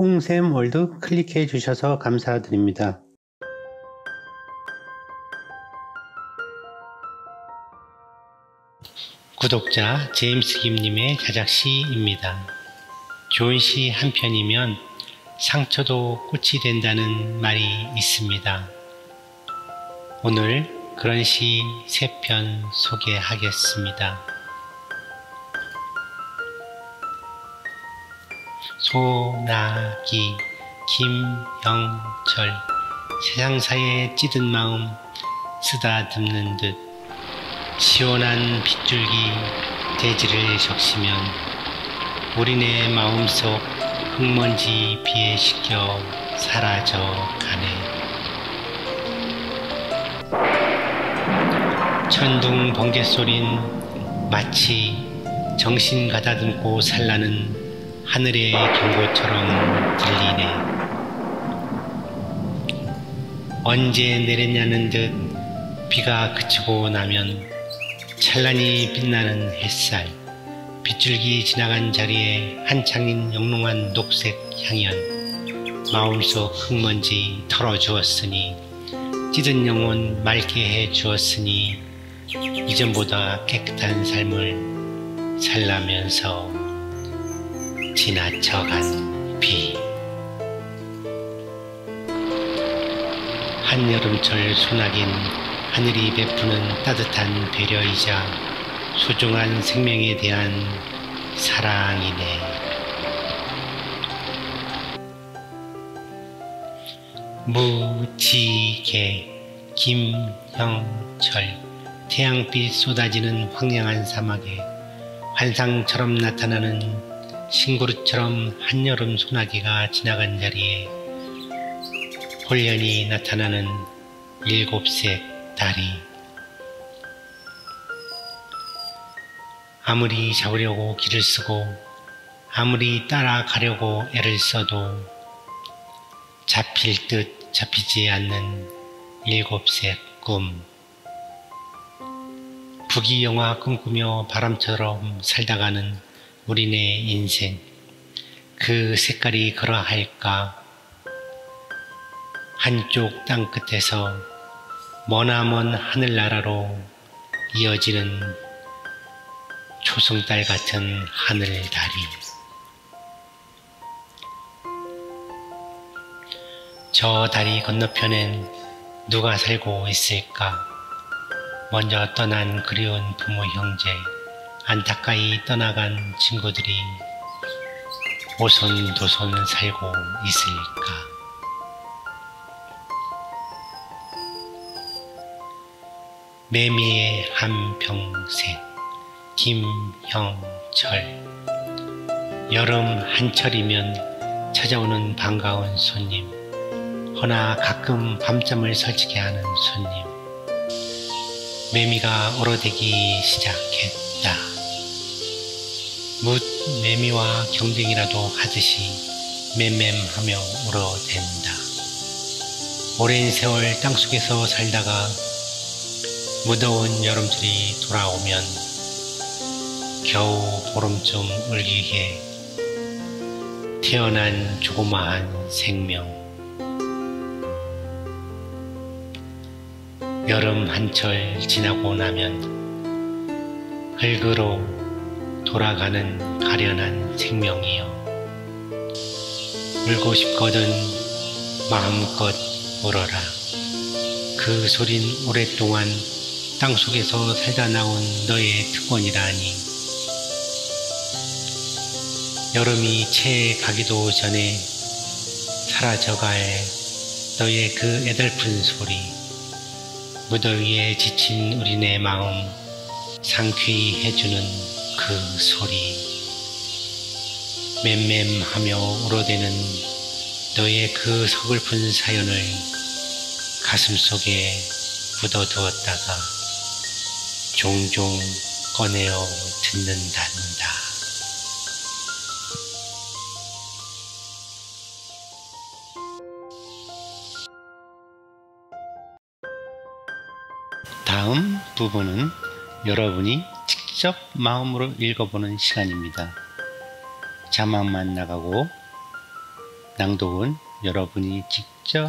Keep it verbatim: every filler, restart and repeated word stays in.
홍샘월드 클릭해 주셔서 감사드립니다. 구독자 제임스 김님의 자작시입니다. 좋은 시 한 편이면 상처도 꽃이 된다는 말이 있습니다. 오늘 그런 시 세 편 소개하겠습니다. 소나기 김형철. 세상사에 찌든 마음 쓰다듬는 듯 시원한 빗줄기 대지를 적시면 우리네 마음속 흙먼지 비에 씻겨 사라져 가네. 천둥 번갯소린 마치 정신 가다듬고 살라는 하늘의 경고처럼 들리네. 언제 내렸냐는 듯 비가 그치고 나면 찬란히 빛나는 햇살, 빗줄기 지나간 자리에 한창인 영롱한 녹색 향연, 마음속 흙먼지 털어주었으니, 찌든 영혼 맑게 해주었으니, 이전보다 깨끗한 삶을 살라면서 지나쳐간 비. 한여름철 소나긴 하늘이 베푸는 따뜻한 배려이자 소중한 생명에 대한 사랑이네. 무지개 김형철. 태양빛 쏟아지는 황량한 사막에 환상처럼 나타나는 싱구릇처럼 한여름 소나기가 지나간 자리에 홀연히 나타나는 일곱색 달이, 아무리 잡으려고 길을 쓰고 아무리 따라가려고 애를 써도 잡힐 듯 잡히지 않는 일곱색 꿈. 부귀 영화 꿈꾸며 바람처럼 살다가는 우리네 인생, 그 색깔이 그러할까. 한쪽 땅끝에서 머나먼 하늘나라로 이어지는 초승달 같은 하늘달이. 저 다리 건너편엔 누가 살고 있을까. 먼저 떠난 그리운 부모, 형제, 안타까이 떠나간 친구들이 오손도손 살고 있을까. 매미의 한평생 김형철. 여름 한철이면 찾아오는 반가운 손님, 허나 가끔 밤잠을 설치게 하는 손님. 매미가 얼어대기 시작했다. 뭇 매미와 경쟁이라도 하듯이 맴맴하며 울어댄다. 오랜 세월 땅속에서 살다가 무더운 여름철이 돌아오면 겨우 보름쯤 울기 해 태어난 조그마한 생명. 여름 한철 지나고 나면 흙으로 돌아가는 가련한 생명이여, 울고 싶거든 마음껏 울어라. 그 소린 오랫동안 땅속에서 살다 나온 너의 특권이라니. 여름이 채 가기도 전에 사라져갈 너의 그 애달픈 소리, 무더위에 지친 우리네 마음 상쾌히 해주는 그 소리, 맴맴하며 울어대는 너의 그 서글픈 사연을 가슴속에 묻어두었다가 종종 꺼내어 듣는단다. 다음 부분은 여러분이 직접 마음으로 읽어보는 시간입니다. 자막만 나가고 낭독은 여러분이 직접